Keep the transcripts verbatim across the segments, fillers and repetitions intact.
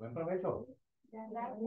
Buen provecho. Gracias.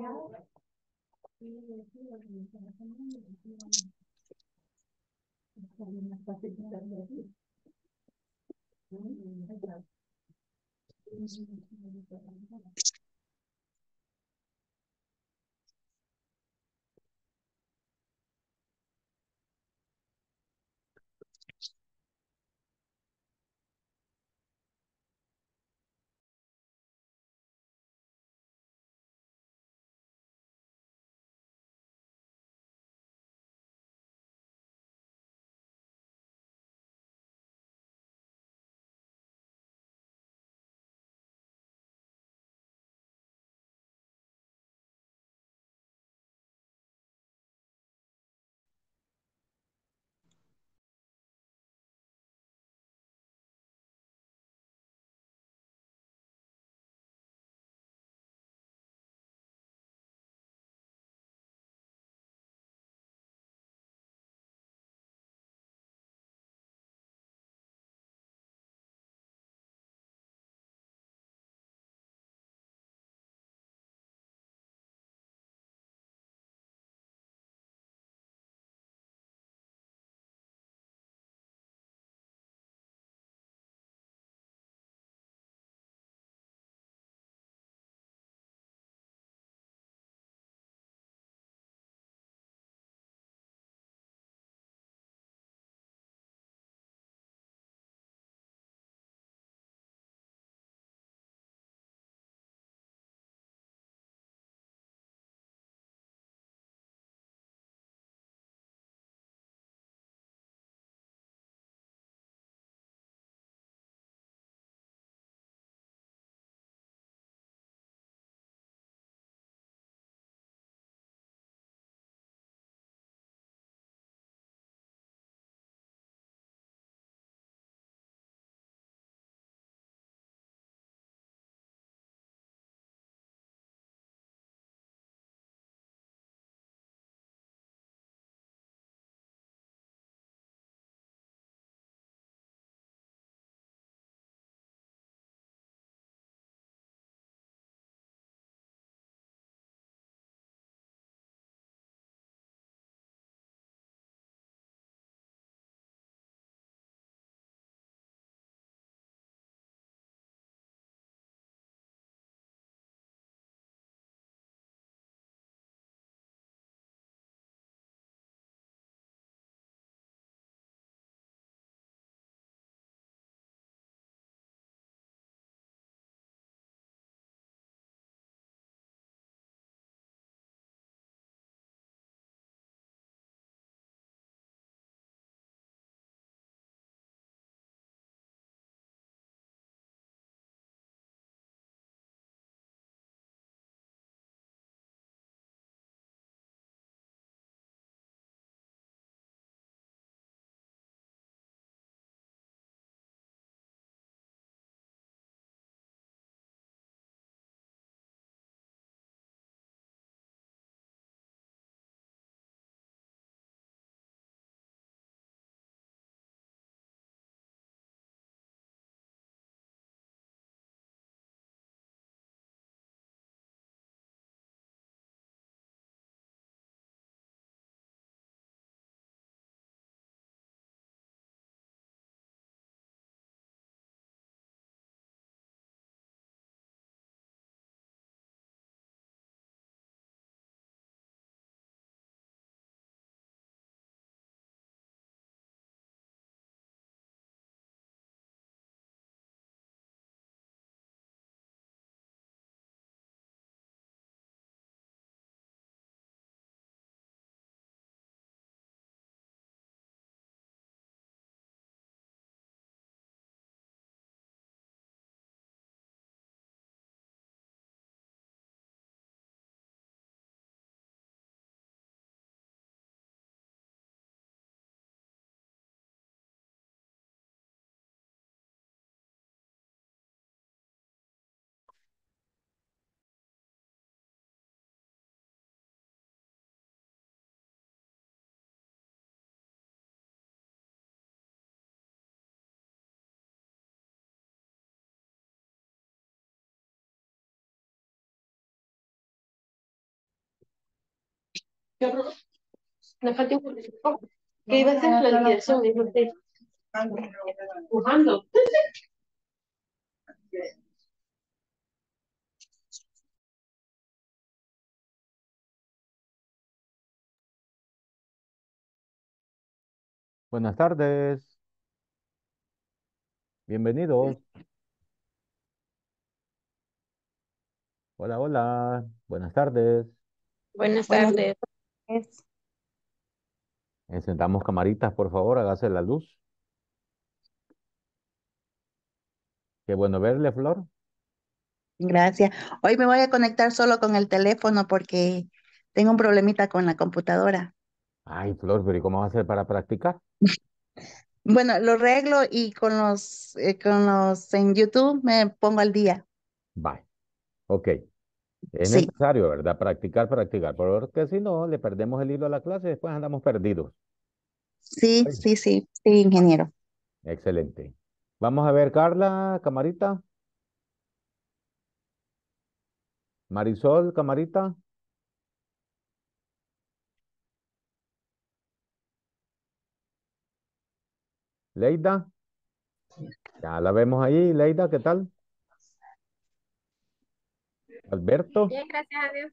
¿Qué iba a hacer la liquidación? Empujando. Buenas tardes. Bienvenidos. Hola, hola. Buenas tardes. Buenas tardes. Encendamos camaritas, por favor, hágase la luz. Qué bueno verle, Flor. Gracias. Hoy me voy a conectar solo con el teléfono porque tengo un problemita con la computadora. Ay, Flor, pero ¿y cómo vas a hacer para practicar? Bueno, lo arreglo y con los, eh, con los en YouTube me pongo al día. Bye. Ok. Es sí. necesario, ¿verdad? Practicar, practicar. Porque si no, le perdemos el hilo a la clase y después andamos perdidos. Sí, Ay. sí, sí, sí, ingeniero. Excelente. Vamos a ver, Carla, camarita. Marisol, camarita. Leida. Ya la vemos ahí, Leida, ¿qué tal? Alberto. Bien, gracias a Dios.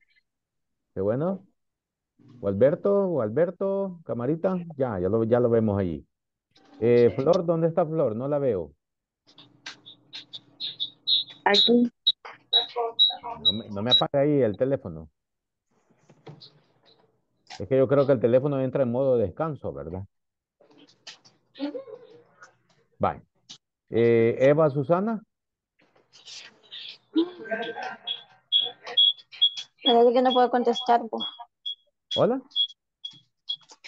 Qué bueno. O Alberto, o Alberto, camarita. Ya, ya lo, ya lo vemos allí. Eh, Flor, ¿dónde está Flor? No la veo. Aquí. No me, no me apaga ahí el teléfono. Es que yo creo que el teléfono entra en modo descanso, ¿verdad? Vale. Eh, Eva, Susana. Parece que no puedo contestar. ¿Vos? Hola.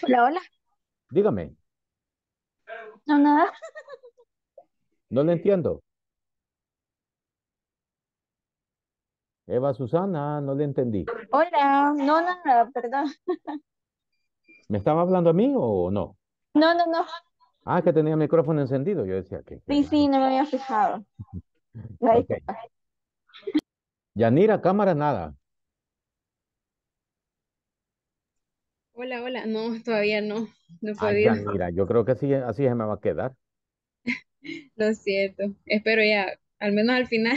Hola, hola. Dígame. No, nada. No le entiendo. Eva, Susana, no le entendí. Hola, no, nada, perdón. ¿Me estaba hablando a mí o no? No, no, no. Ah, que tenía el micrófono encendido, yo decía que... Sí, sí, no me había fijado. Okay. Yanira, cámara, nada. Hola, hola, no, todavía no, no he podido. Ay, Yanira, yo creo que así, así se me va a quedar. Lo siento, espero ya, al menos al final,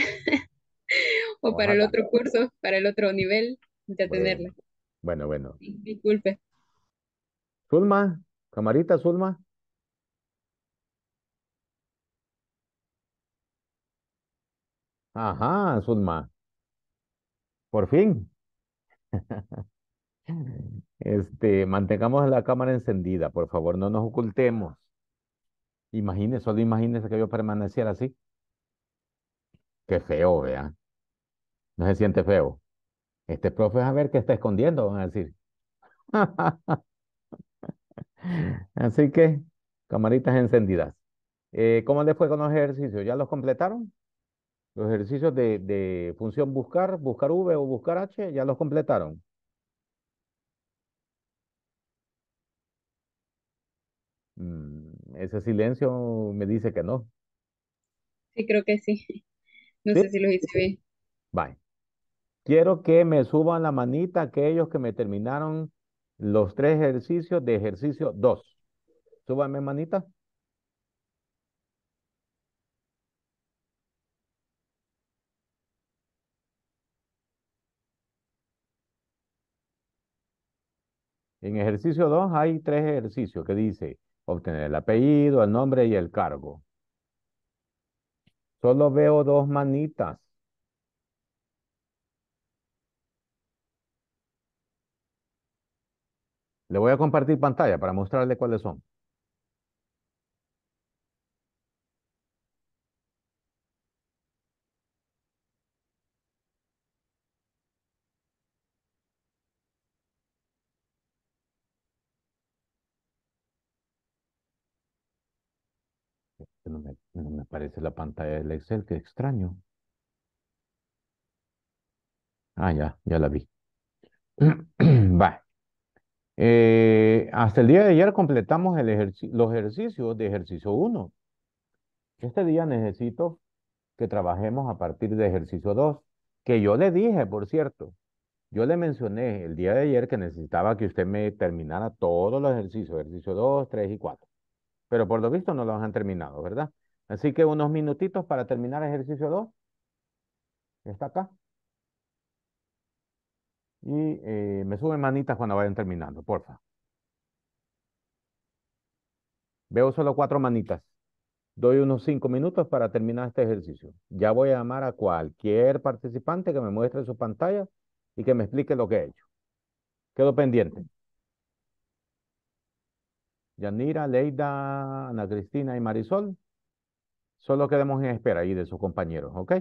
o Ojalá. para el otro curso, para el otro nivel, ya bueno. tenerla. Bueno, bueno. Disculpe. Zulma, camarita, Zulma. Ajá, Zulma. Por fin. Este, mantengamos la cámara encendida, por favor, no nos ocultemos. Imagínese, solo imagínese que yo permaneciera así. Qué feo, vea. No se siente feo. Este profe, a ver qué está escondiendo, van a decir. Así que, camaritas encendidas. Eh, ¿cómo les fue con los ejercicios? ¿Ya los completaron? Los ejercicios de, de función buscar, buscar V o buscar H, ¿ya los completaron? Mm, ese silencio me dice que no. Sí, creo que sí. No ¿Sí? sé si los hice bien. Bye. Quiero que me suban la manita aquellos que me terminaron los tres ejercicios de ejercicio dos. Súbanme manita. En ejercicio dos hay tres ejercicios que dice obtener el apellido, el nombre y el cargo. Solo veo dos manitas. Le voy a compartir pantalla para mostrarle cuáles son. No me, no me aparece la pantalla del Excel, qué extraño. Ah, ya, ya la vi. Va. Eh, hasta el día de ayer completamos el ejerci- los ejercicios de ejercicio uno. Este día necesito que trabajemos a partir de ejercicio dos, que yo le dije, por cierto. Yo le mencioné el día de ayer que necesitaba que usted me terminara todos los ejercicios, ejercicios dos, tres y cuatro. Pero por lo visto no los han terminado, ¿verdad? Así que unos minutitos para terminar ejercicio dos. Está acá. Y eh, me suben manitas cuando vayan terminando, porfa. Veo solo cuatro manitas. Doy unos cinco minutos para terminar este ejercicio. Ya voy a llamar a cualquier participante que me muestre su pantalla y que me explique lo que he hecho. Quedo pendiente. Yanira, Leida, Ana Cristina y Marisol. Solo quedemos en espera ahí de sus compañeros, ¿ok?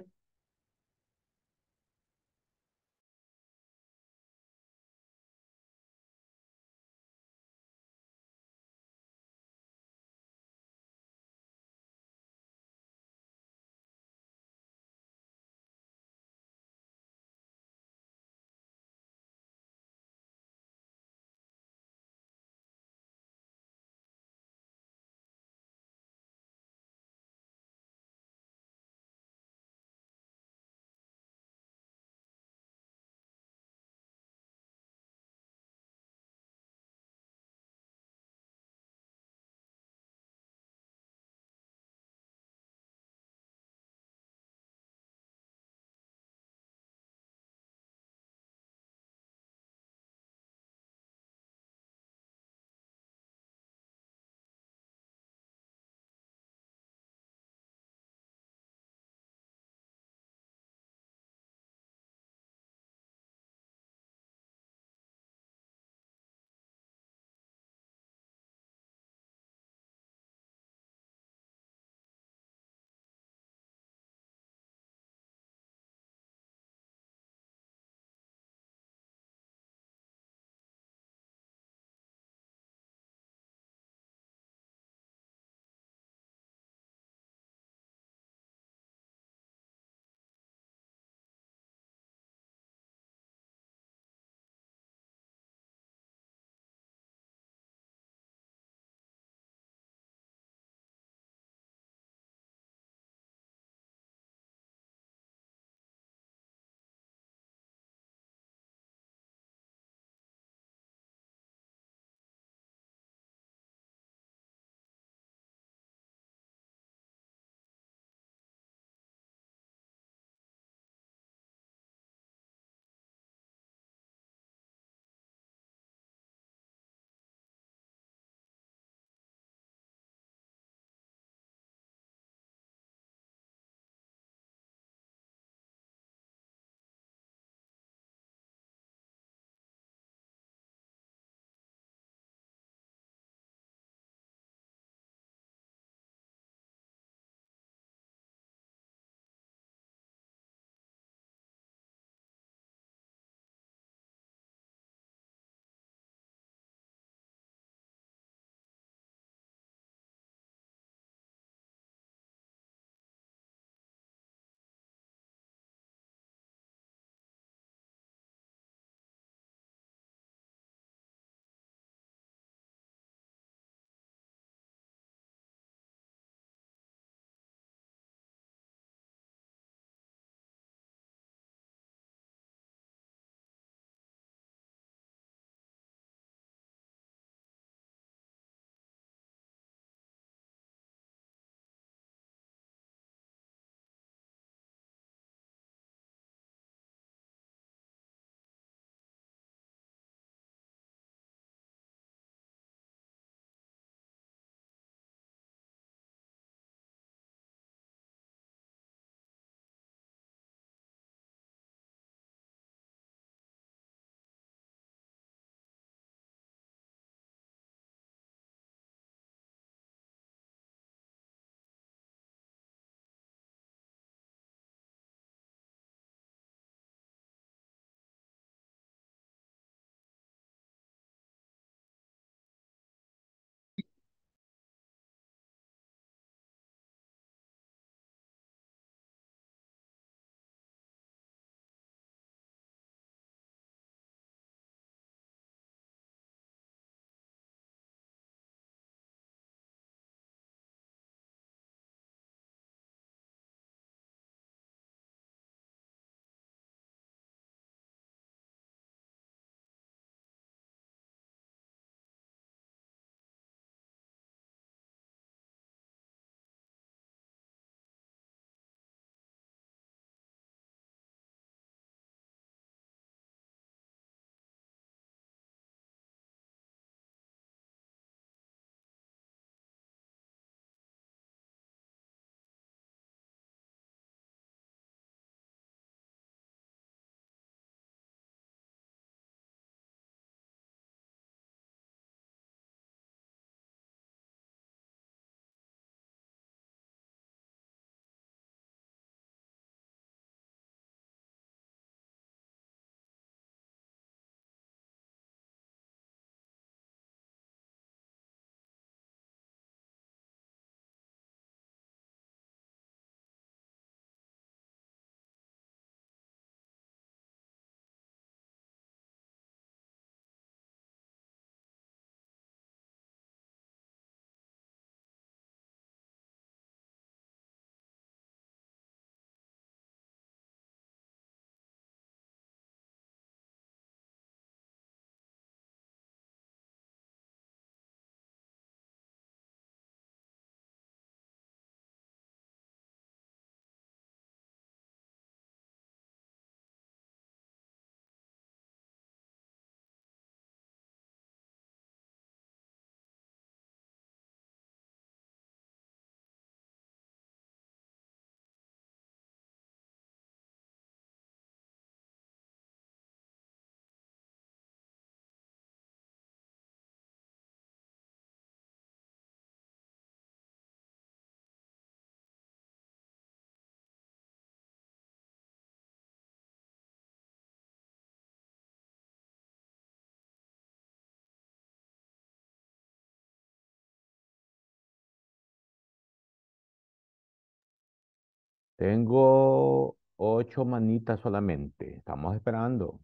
Tengo ocho manitas solamente. Estamos esperando.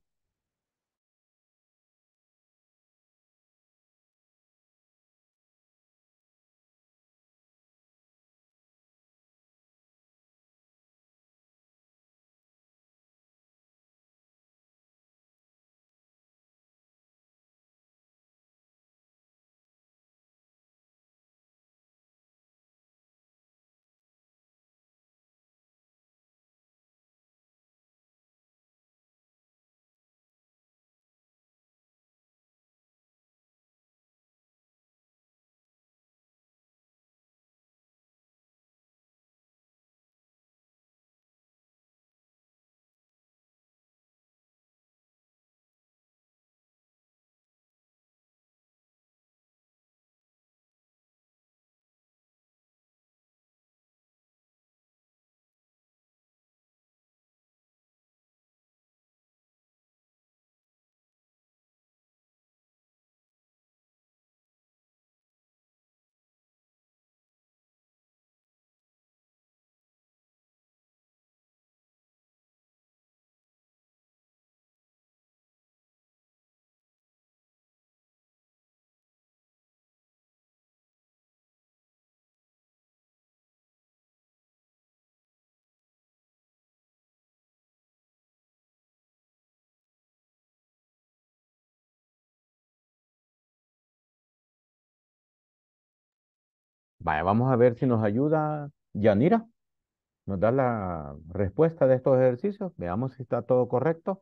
Vaya, vamos a ver si nos ayuda Yanira. Nos da la respuesta de estos ejercicios. Veamos si está todo correcto.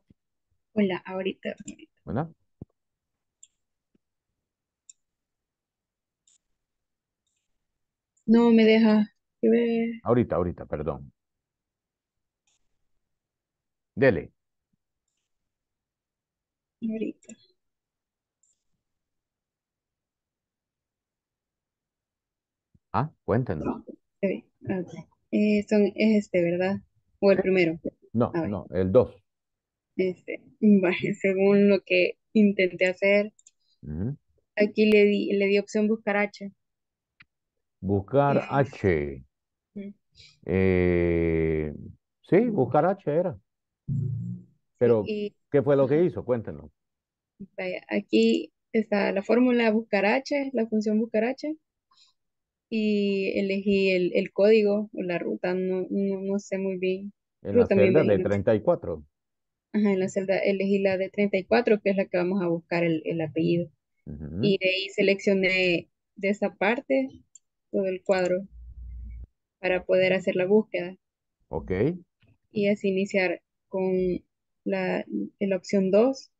Hola, ahorita. Bueno. No me deja. Ahorita, ahorita, perdón. Dele. Ahorita. Ah, cuéntenos. Okay. Okay. Eh, son, es este, ¿verdad? O el primero. No, no, el dos. Este, bueno, según lo que intenté hacer, uh-huh. Aquí le di, le di opción buscar H. Buscar uh-huh. H. Uh-huh. Eh, sí, buscar H era. Pero, sí, y, ¿qué fue lo que hizo? Cuéntenos. Vaya, aquí está la fórmula buscar H, la función buscar H. Y elegí el, el código, la ruta, no, no, no sé muy bien. En la celda de treinta y cuatro. Ajá, en la celda elegí la de treinta y cuatro, que es la que vamos a buscar el, el apellido. Uh-huh. Y de ahí seleccioné de esa parte todo el cuadro para poder hacer la búsqueda. Ok. Y así iniciar con la, la opción dos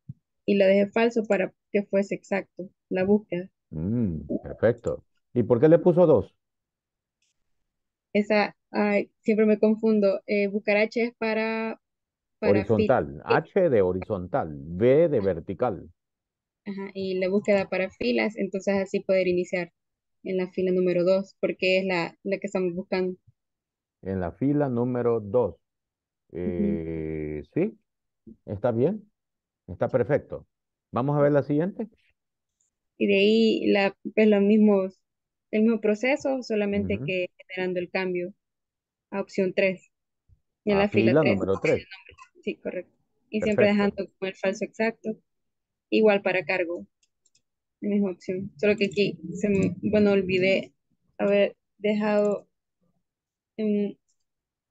y la dejé falso para que fuese exacto la búsqueda. Mm, perfecto. ¿Y por qué le puso dos? Esa, ay, siempre me confundo. Eh, buscar H es para... para horizontal. H de horizontal. B de vertical. Ajá, y la búsqueda para filas. Entonces así poder iniciar en la fila número dos. Porque es la, la que estamos buscando. En la fila número dos. Eh, uh-huh. Sí. Está bien. Está perfecto. Vamos a ver la siguiente. Y de ahí la, pues los mismos... El mismo proceso, solamente uh-huh. que generando el cambio a opción tres. Y en ah, la fila, fila número tres. Sí, correcto. Y perfecto. Siempre dejando con el falso exacto. Igual para cargo. La misma opción. Solo que aquí, se me, bueno, olvidé haber dejado en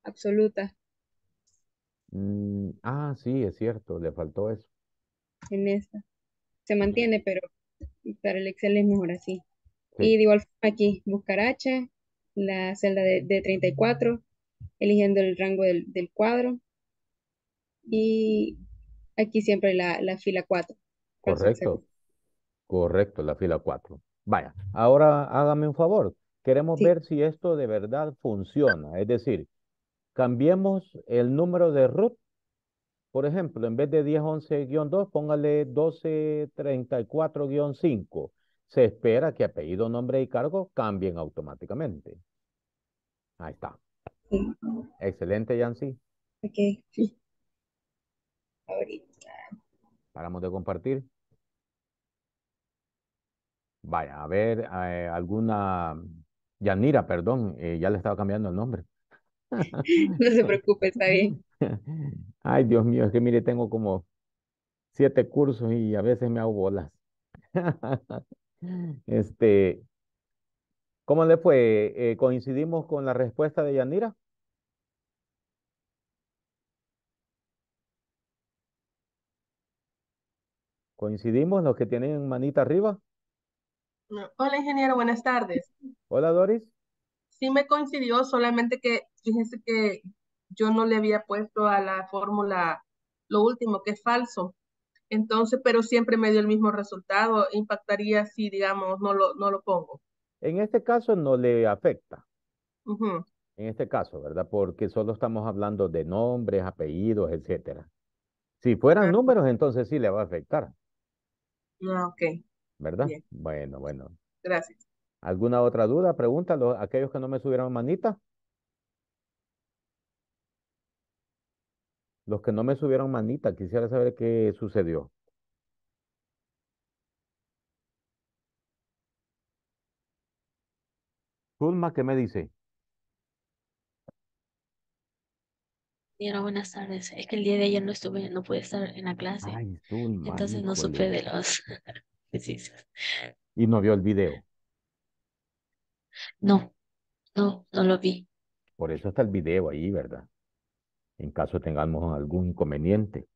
absoluta. Mm, ah, sí, es cierto. Le faltó eso. En esta. Se mantiene, pero para el Excel es mejor así. Sí. Y de igual forma aquí, buscar H, la celda de, de treinta y cuatro, eligiendo el rango del, del cuadro. Y aquí siempre la, la fila cuatro. Correcto, correcto, la fila cuatro. Vaya, ahora hágame un favor. Queremos sí. ver si esto de verdad funciona. Es decir, cambiemos el número de root. Por ejemplo, en vez de diez once guión dos, póngale doce treinta y cuatro guión cinco. Se espera que apellido, nombre y cargo cambien automáticamente. Ahí está. Sí. Excelente, Yancy. Ok. Sí. Ahorita. Paramos de compartir. Vaya, a ver, eh, alguna... Yanira, perdón, eh, ya le estaba cambiando el nombre. No se preocupe, está bien. Ay, Dios mío, es que mire, tengo como siete cursos y a veces me hago bolas. Este, ¿cómo le fue? Eh, ¿coincidimos con la respuesta de Yanira? ¿Coincidimos los que tienen manita arriba? No. Hola, ingeniero, buenas tardes. Hola, Doris. Sí me coincidió, solamente que fíjese que yo no le había puesto a la fórmula lo último, que es falso. Entonces, pero siempre me dio el mismo resultado. Impactaría si, digamos, no lo, no lo pongo. En este caso no le afecta. Uh-huh. En este caso, ¿verdad? Porque solo estamos hablando de nombres, apellidos, etcétera. Si fueran ah. números, entonces sí le va a afectar. Ah, ok. ¿Verdad? Bien. Bueno, bueno. Gracias. ¿Alguna otra duda? Pregúntalo a aquellos que no me subieron manita. Los que no me subieron manita, quisiera saber qué sucedió. Zulma, ¿qué me dice? Señora, buenas tardes. Es que el día de ayer no estuve, no pude estar en la clase. Ay, Zulma, entonces no supe de los... Y no vio el video. No, no, no lo vi. Por eso está el video ahí, ¿verdad? En caso tengamos algún inconveniente.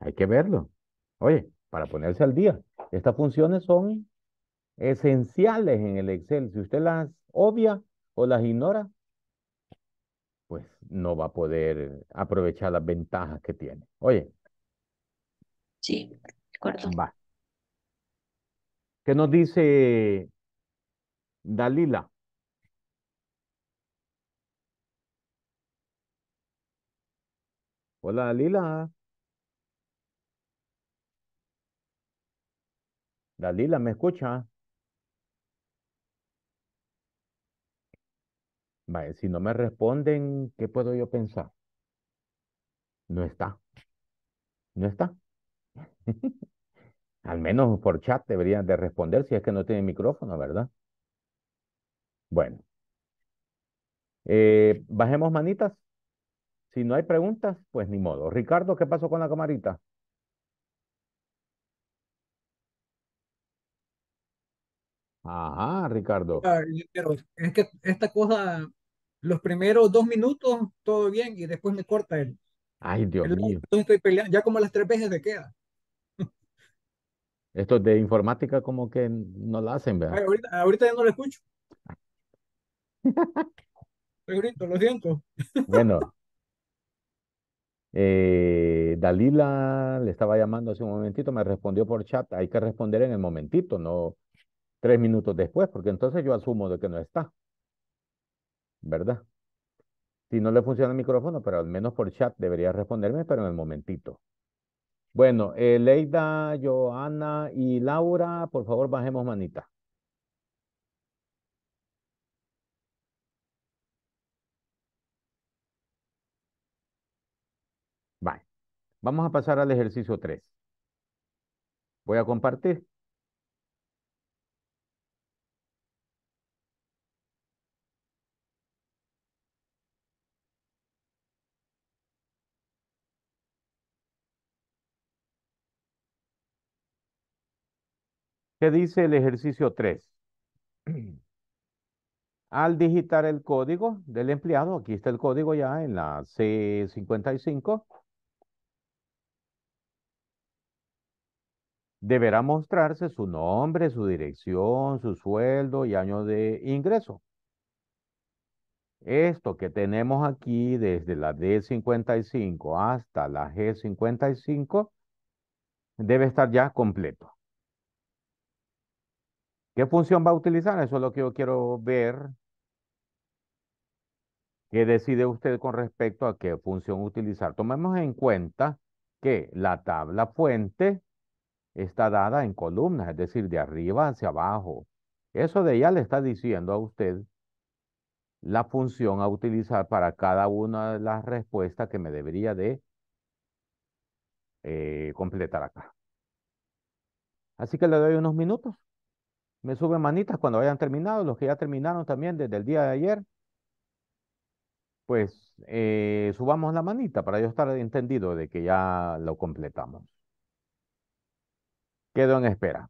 Hay que verlo. Oye, para ponerse al día. Estas funciones son esenciales en el Excel. Si usted las obvia o las ignora, pues no va a poder aprovechar las ventajas que tiene. Oye. Sí, de acuerdo. Va. ¿Qué nos dice Dalila? Hola, Dalila. Dalila, ¿me escucha? Vale, si no me responden, ¿qué puedo yo pensar? No está. No está. Al menos por chat deberían de responder si es que no tienen micrófono, ¿verdad? Bueno, eh, bajemos manitas. Si no hay preguntas, pues ni modo. Ricardo, ¿qué pasó con la camarita? Ajá, Ricardo. Pero es que esta cosa, los primeros dos minutos, todo bien, y después me corta él. Ay, Dios el, mío. Entonces estoy peleando, ya como las tres veces se queda. Esto de informática como que no la hacen, ¿verdad? Ay, ahorita, ahorita ya no lo escucho. Grito, lo siento. Bueno, eh, Dalila le estaba llamando hace un momentito, me respondió por chat. Hay que responder en el momentito, no tres minutos después, porque entonces yo asumo de que no está, ¿verdad? Si no le funciona el micrófono, pero al menos por chat debería responderme, pero en el momentito. Bueno, eh, Leida, Joana y Laura, por favor bajemos manita. Vale, vamos a pasar al ejercicio tres. Voy a compartir. ¿Qué dice el ejercicio tres? Al digitar el código del empleado, aquí está el código ya en la C cincuenta y cinco. Deberá mostrarse su nombre, su dirección, su sueldo y año de ingreso. Esto que tenemos aquí desde la D cincuenta y cinco hasta la G cincuenta y cinco debe estar ya completo. ¿Qué función va a utilizar? Eso es lo que yo quiero ver. ¿Qué decide usted con respecto a qué función utilizar? Tomemos en cuenta que la tabla fuente está dada en columnas, es decir, de arriba hacia abajo. Eso de ya le está diciendo a usted la función a utilizar para cada una de las respuestas que me debería de eh, completar acá. Así que le doy unos minutos. Me suben manitas cuando hayan terminado, los que ya terminaron también desde el día de ayer. pues eh, subamos la manita para yo estar entendido de que ya lo completamos. Quedo en espera.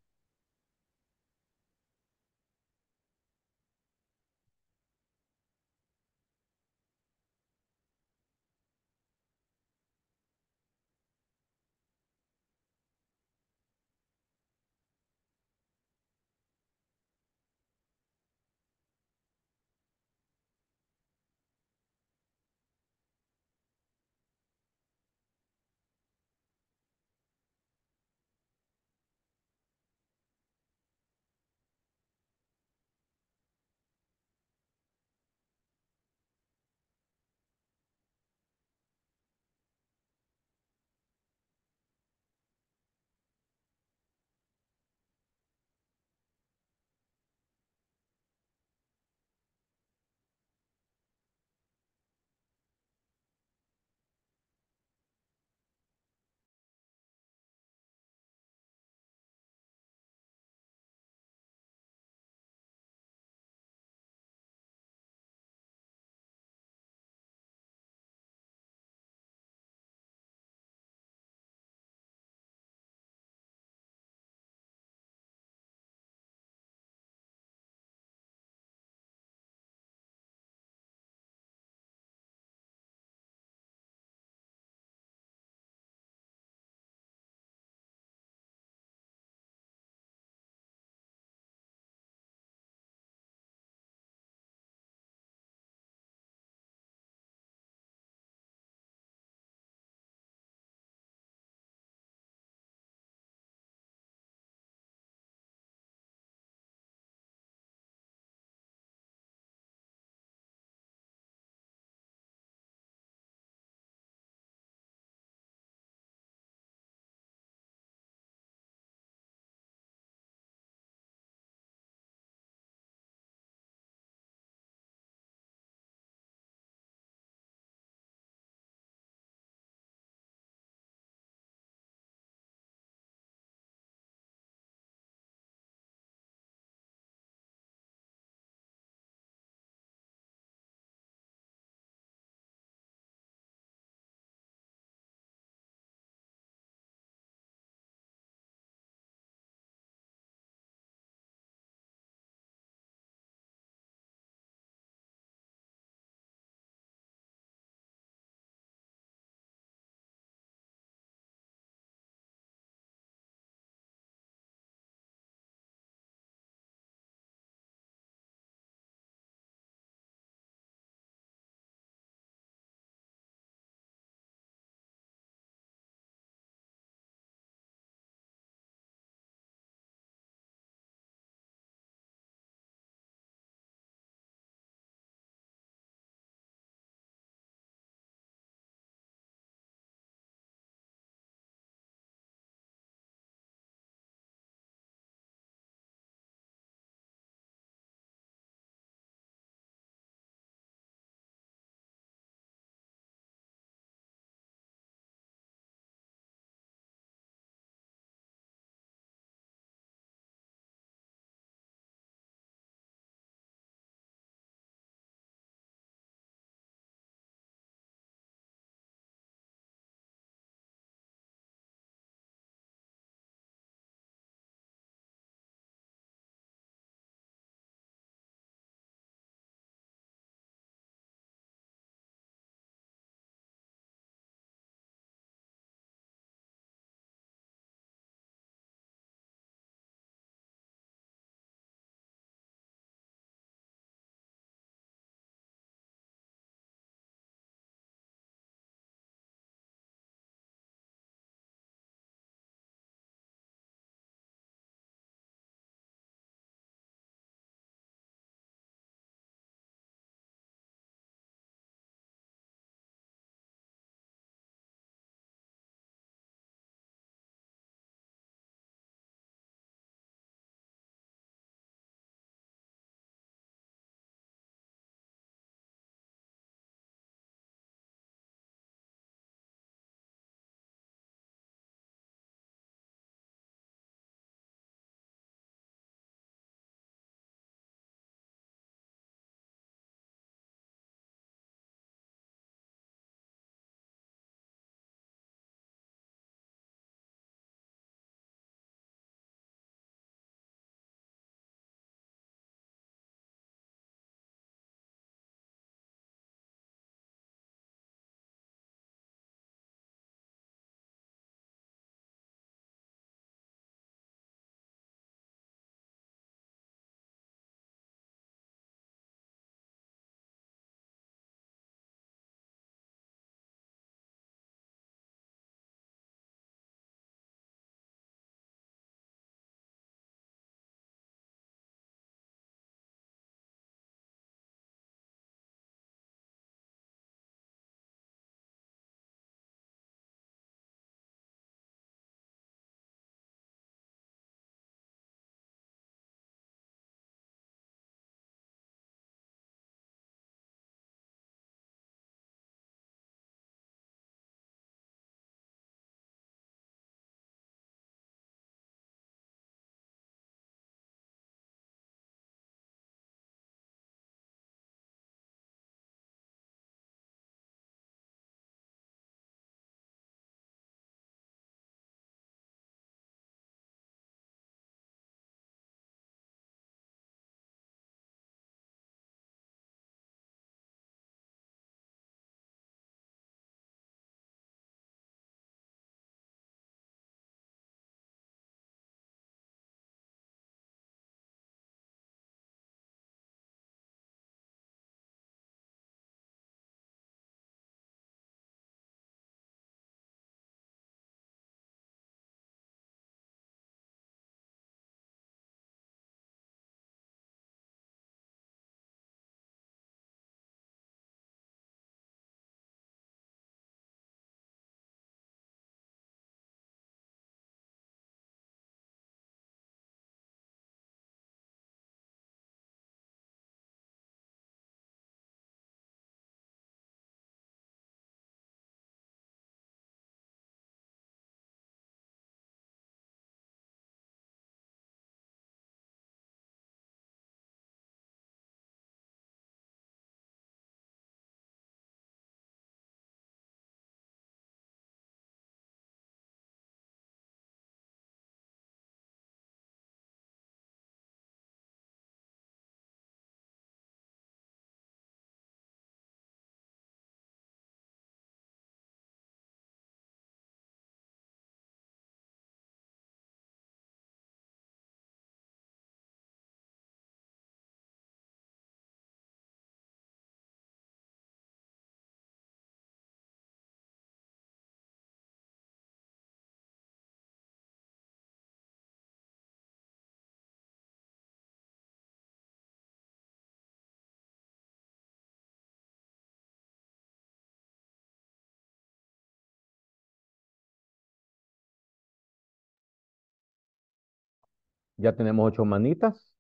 Ya tenemos ocho manitas.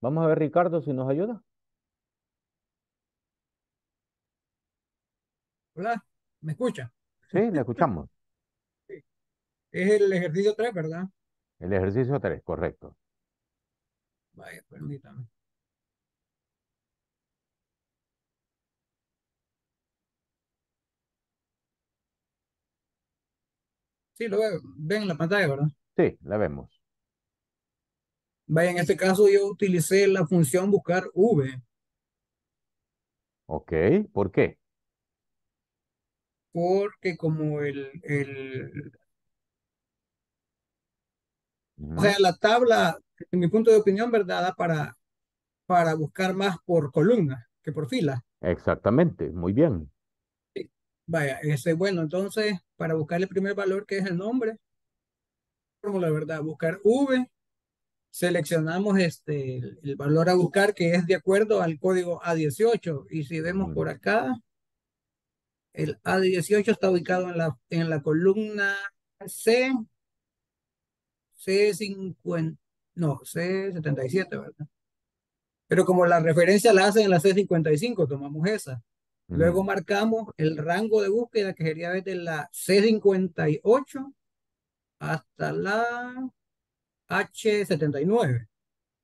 Vamos a ver, Ricardo, si nos ayuda. Hola, ¿me escucha? Sí, le escuchamos. Sí. Es el ejercicio tres, ¿verdad? El ejercicio tres, correcto. Vaya, permítame. Sí, lo veo. Ven la pantalla, ¿verdad? Sí, la vemos. Vaya, en este caso yo utilicé la función buscar V. Ok, ¿por qué? Porque como el, el uh-huh. o sea, la tabla, en mi punto de opinión, ¿verdad? Para, para buscar más por columna que por fila. Exactamente, muy bien. Sí. Vaya, ese, bueno, entonces, para buscar el primer valor que es el nombre, fórmula, ¿verdad? Buscar V. Seleccionamos este, el, el valor a buscar que es de acuerdo al código A dieciocho. Y si vemos por acá, el A dieciocho está ubicado en la, en la columna C, C cincuenta, no, C setenta y siete, ¿verdad? Pero como la referencia la hacen en la C cincuenta y cinco, tomamos esa. Luego mm. marcamos el rango de búsqueda que sería desde la C cincuenta y ocho hasta la H setenta y nueve.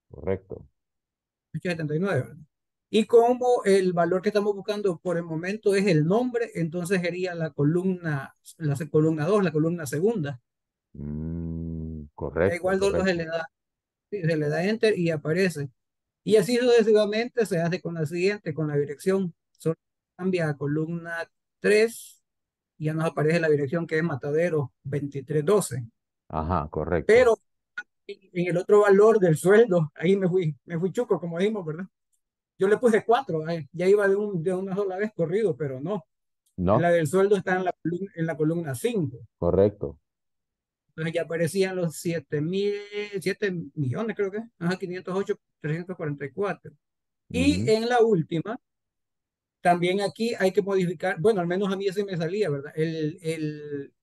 Correcto. H setenta y nueve. Y como el valor que estamos buscando por el momento es el nombre, entonces sería la columna, la columna dos, la columna segunda. Mm, correcto. Igual correcto. Se, le da, se le da enter y aparece. Y así sucesivamente se hace con la siguiente, con la dirección. Solo cambia a columna tres y ya nos aparece la dirección que es Matadero veintitrés doce. Ajá, correcto. Pero en el otro valor del sueldo, ahí me fui, me fui chuco, como dijimos, ¿verdad? Yo le puse cuatro, eh, ya iba de, un, de una sola vez corrido, pero no. No. La del sueldo está en la, en la columna cinco. Correcto. Entonces ya aparecían los siete mil, siete millones, creo que, ajá, quinientos ocho mil trescientos cuarenta y cuatro. Uh-huh. Y en la última, también aquí hay que modificar, bueno, al menos a mí ese me salía, ¿verdad? El... el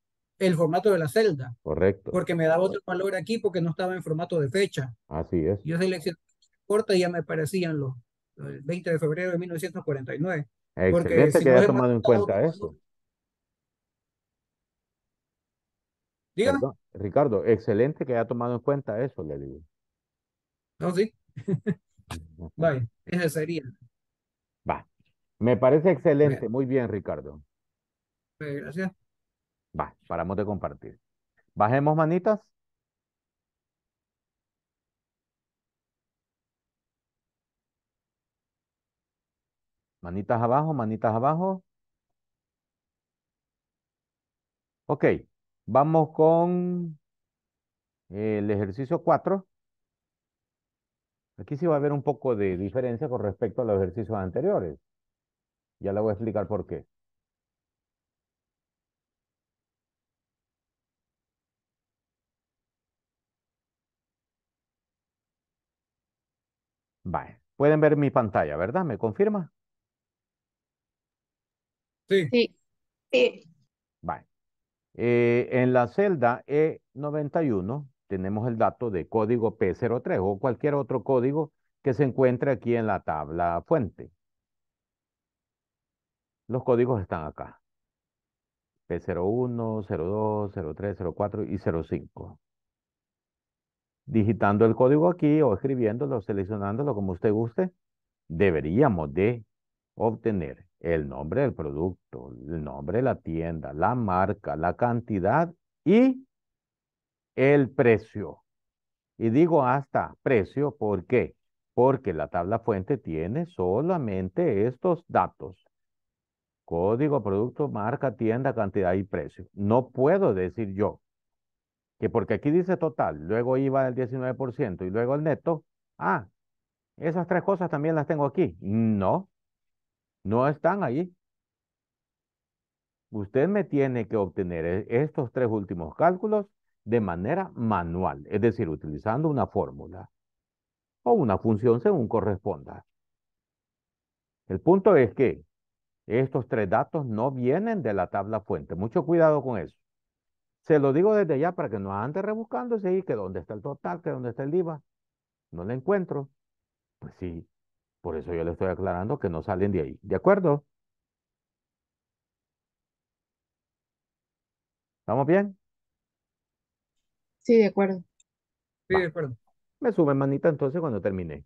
el formato de la celda. Correcto. Porque me daba otro valor aquí porque no estaba en formato de fecha. Así es. Yo seleccioné corta y ya me aparecían los, los el veinte de febrero de mil novecientos cuarenta y nueve. Excelente, porque si que haya tomado en cuenta eso. Dígame. Perdón, Ricardo, excelente que haya tomado en cuenta eso, le digo. No, sí. Vale, ese sería. Va. Me parece excelente. Bien. Muy bien, Ricardo. Eh, gracias. Va, paramos de compartir. Bajemos manitas. Manitas abajo, manitas abajo. Ok, vamos con el ejercicio cuatro. Aquí sí va a haber un poco de diferencia con respecto a los ejercicios anteriores. Ya le voy a explicar por qué. Vale. Pueden ver mi pantalla, ¿verdad? ¿Me confirma? Sí. Sí. Sí. Vale. Eh, en la celda E noventa y uno tenemos el dato de código P cero tres o cualquier otro código que se encuentre aquí en la tabla fuente. Los códigos están acá. P cero uno, cero dos, cero tres, cero cuatro y cero cinco. Digitando el código aquí o escribiéndolo, seleccionándolo como usted guste, deberíamos de obtener el nombre del producto, el nombre de la tienda, la marca, la cantidad y el precio. Y digo hasta precio, ¿por qué? Porque la tabla fuente tiene solamente estos datos. Código, producto, marca, tienda, cantidad y precio. No puedo decir yo que porque aquí dice total, luego I V A del diecinueve por ciento y luego el neto, ah, esas tres cosas también las tengo aquí. No, no están ahí. Usted me tiene que obtener estos tres últimos cálculos de manera manual, es decir, utilizando una fórmula o una función según corresponda. El punto es que estos tres datos no vienen de la tabla fuente. Mucho cuidado con eso. Se lo digo desde ya para que no ande rebuscándose y que dónde está el total, que dónde está el I V A. No la encuentro. Pues sí, por eso yo le estoy aclarando que no salen de ahí. ¿De acuerdo? ¿Estamos bien? Sí, de acuerdo. Sí, de acuerdo. Me suben manita entonces cuando termine.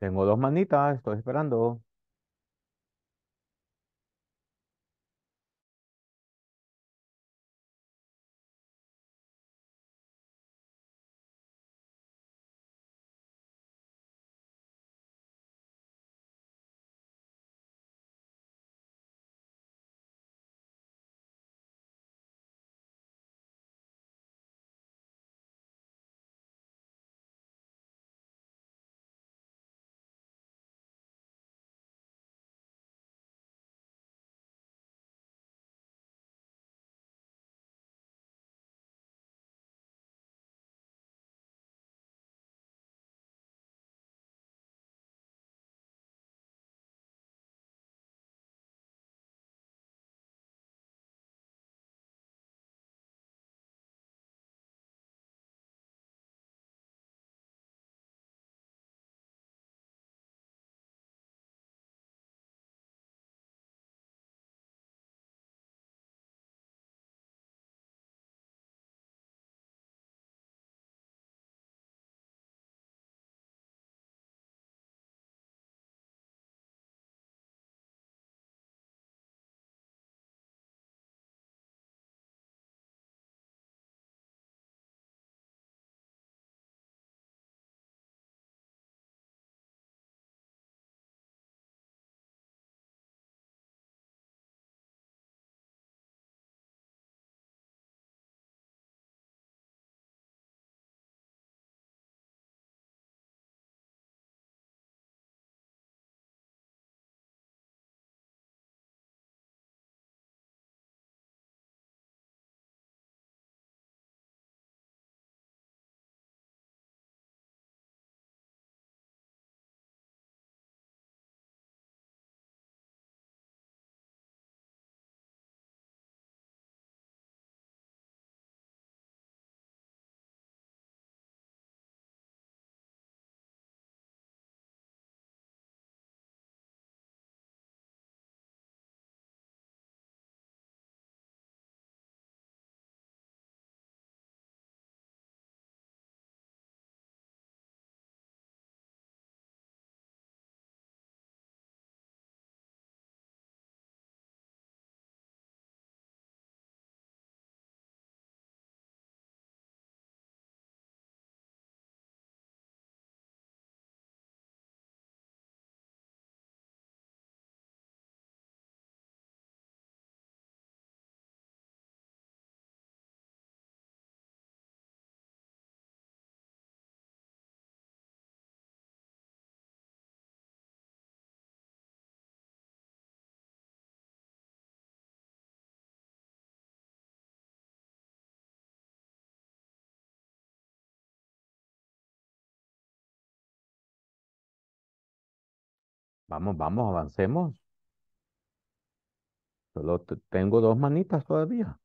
Tengo dos manitas, estoy esperando. Vamos, vamos, avancemos. Solo tengo dos manitas todavía.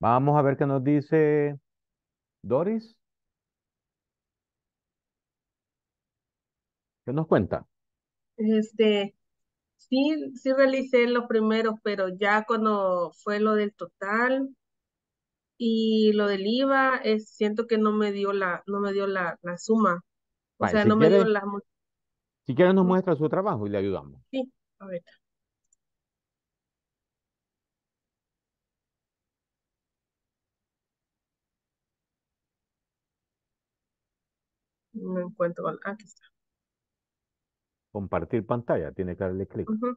Vamos a ver qué nos dice Doris. ¿Qué nos cuenta? Este, sí, sí realicé lo primero, pero ya cuando fue lo del total y lo del I V A, es, siento que no me dio la, no me dio la, la suma. O vale, sea, si no quiere, me dio la... Si quiere nos muestra su trabajo y le ayudamos. Sí, a ver. No encuentro, aquí está. Compartir pantalla, tiene que darle clic. Uh-huh.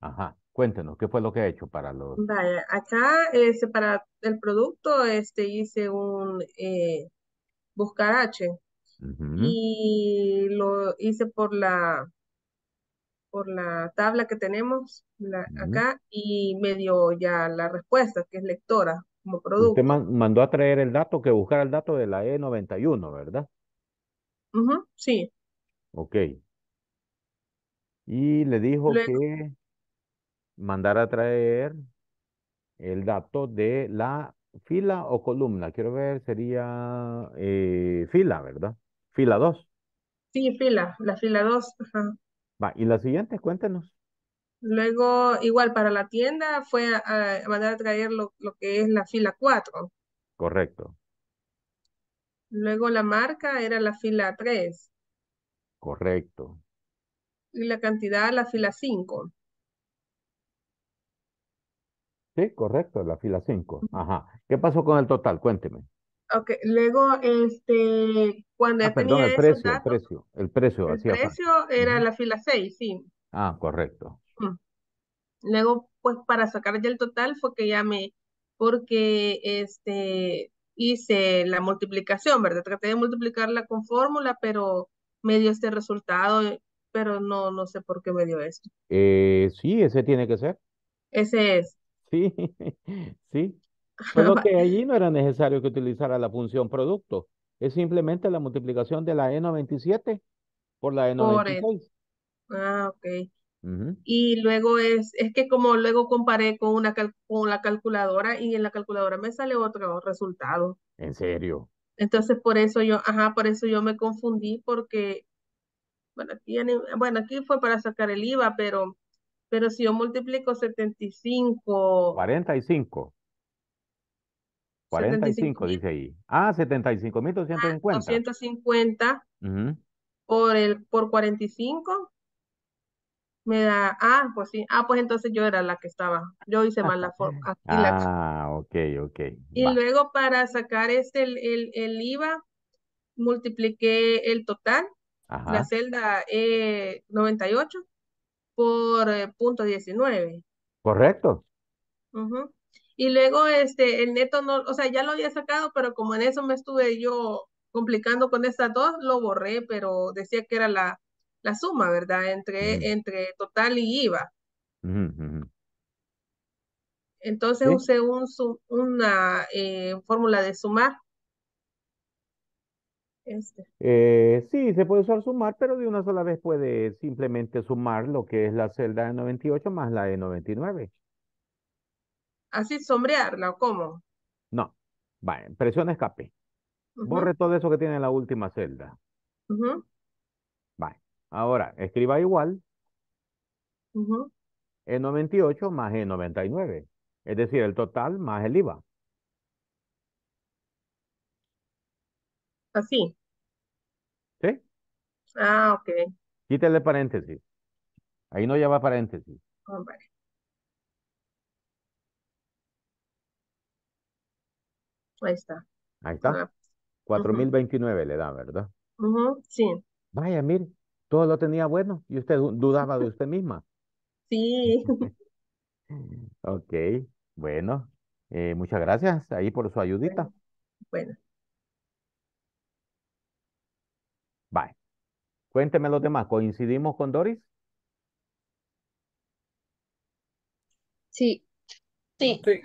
Ajá, cuéntenos, ¿qué fue lo que ha hecho para los...? Vaya, acá, este, para el producto, este, hice un eh, buscar H. Uh-huh. Y lo hice por la, por la tabla que tenemos la, uh-huh. acá, y me dio ya la respuesta, que es lectora. Como producto. Usted mandó a traer el dato, que buscara el dato de la E noventa y uno, ¿verdad? Uh-huh, sí. Ok. Y le dijo Luego. que mandara a traer el dato de la fila o columna. Quiero ver, sería eh, fila, ¿verdad? Fila dos. Sí, fila, la fila dos. Ajá. Va, y la siguiente, cuéntenos. Luego, igual para la tienda, fue a, a mandar a traer lo, lo que es la fila cuatro. Correcto. Luego la marca era la fila tres. Correcto. Y la cantidad, la fila cinco. Sí, correcto, la fila cinco. Ajá. ¿Qué pasó con el total? Cuénteme. Ok, luego, este, cuando ah, perdón, tenía el precio, datos, el precio, el precio. El precio falta. Era uh-huh. la fila seis, sí. Ah, correcto. Luego, pues para sacar ya el total fue que llamé, porque este, hice la multiplicación, ¿verdad? Traté de multiplicarla con fórmula, pero me dio este resultado, pero no, no sé por qué me dio esto. Eh, sí, ese tiene que ser. Ese es. Sí, sí. Pero que allí no era necesario que utilizara la función producto. Es simplemente la multiplicación de la E noventa y siete por la E noventa y seis. Ah, ok. Uh-huh. Y luego es, es que como luego comparé con, una cal, con la calculadora y en la calculadora me sale otro resultado. ¿En serio? Entonces por eso yo, ajá, por eso yo me confundí porque, bueno, aquí, bueno, aquí fue para sacar el I V A, pero, pero si yo multiplico setenta y cinco. cuarenta y cinco. cuarenta y cinco, setenta y cinco dice ahí. Ah, setenta y cinco mil doscientos cincuenta. Ah, doscientos cincuenta uh-huh. por, el, por cuarenta y cinco. Me da, ah, pues sí, ah, pues entonces yo era la que estaba, yo hice mal la forma. Aquí ah, la... ok, ok. Y va. Luego para sacar este, el, el, el I V A, multipliqué el total, ajá. La celda E noventa y ocho por eh, punto diecinueve. Correcto. Uh-huh. Y luego este, el neto, no, o sea, ya lo había sacado, pero como en eso me estuve yo complicando con estas dos, lo borré, pero decía que era la... la suma, ¿verdad? Entre, uh-huh. entre total y I V A. Uh-huh. Entonces ¿sí? usé un, una eh, fórmula de sumar. Este. Eh, sí, se puede usar sumar, pero de una sola vez puede simplemente sumar lo que es la celda de noventa y ocho más la de noventa y nueve. ¿Así sombrearla o cómo? No. Vale, presiona escape. Uh-huh. Borre todo eso que tiene en la última celda. Uh-huh. Vale. Ahora, escriba igual uh-huh. E noventa y ocho más E noventa y nueve, es decir, el total más el I V A. ¿Así? ¿Sí? Ah, ok. Quítale paréntesis. Ahí no lleva paréntesis. Oh, vale. Ahí está. Ahí está. Ah. cuatro mil veintinueve uh-huh. le da, ¿verdad? Uh-huh. Sí. Vaya, mire. Todo lo tenía bueno y usted dudaba de usted misma. Sí. Ok, bueno, eh, muchas gracias ahí por su ayudita. Bueno. Bye. Cuénteme los demás, ¿coincidimos con Doris? Sí. Sí. Sí.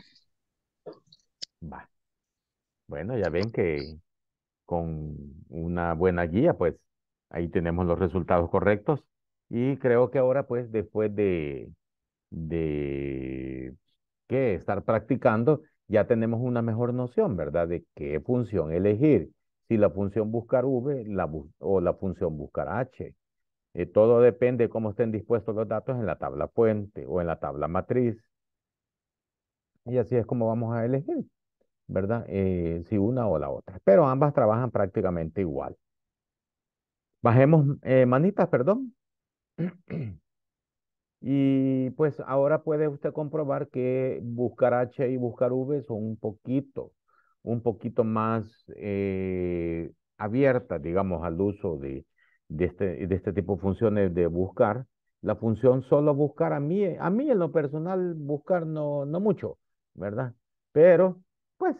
Bye. Bueno, ya ven que con una buena guía, pues, ahí tenemos los resultados correctos y creo que ahora pues después de de que estar practicando, ya tenemos una mejor noción, ¿verdad? De qué función elegir. Si la función buscar V la bu o la función buscar H. Eh, todo depende de cómo estén dispuestos los datos en la tabla puente o en la tabla matriz. Y así es como vamos a elegir, ¿verdad? Eh, si una o la otra. Pero ambas trabajan prácticamente igual. Bajemos eh, manitas, perdón. Y pues ahora puede usted comprobar que buscar H y buscar V son un poquito, un poquito más eh, abiertas, digamos, al uso de, de, este, de este tipo de funciones de buscar. La función solo buscar, a mí, a mí en lo personal, buscar no, no mucho, ¿verdad? Pero, pues,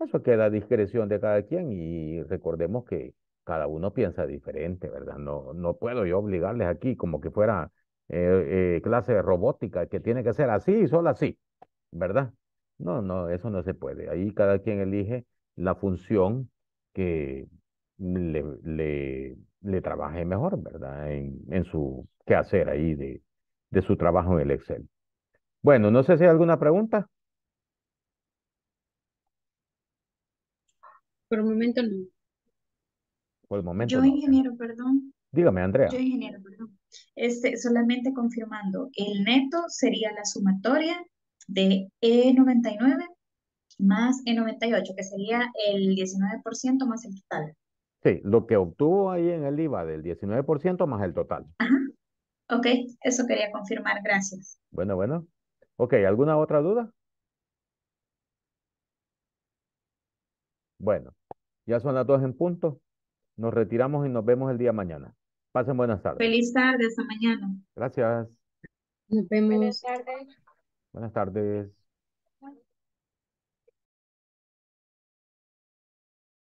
eso queda a discreción de cada quien y recordemos que cada uno piensa diferente, ¿verdad? No, no puedo yo obligarles aquí como que fuera... Eh, eh, clase de robótica, que tiene que ser así y solo así, ¿verdad? No, no, eso no se puede. Ahí cada quien elige la función que le, le, le trabaje mejor, ¿verdad? En, en su quehacer ahí de, de su trabajo en el Excel. Bueno, no sé si hay alguna pregunta. Por el momento no. Por el momento Yo, no, ingeniero, eh. perdón. Dígame, Andrea. Yo, ingeniero, perdón. Este, solamente confirmando, el neto sería la sumatoria de E noventa y nueve más E noventa y ocho, que sería el diecinueve por ciento más el total. Sí, lo que obtuvo ahí en el I V A del diecinueve por ciento más el total. Ajá. Ok, eso quería confirmar, gracias. Bueno, bueno. Ok, ¿alguna otra duda? Bueno, ya son las dos en punto. Nos retiramos y nos vemos el día de mañana. Pasen buenas tardes. Feliz tarde, hasta mañana. Gracias. Nos vemos. Buenas tardes. Buenas tardes.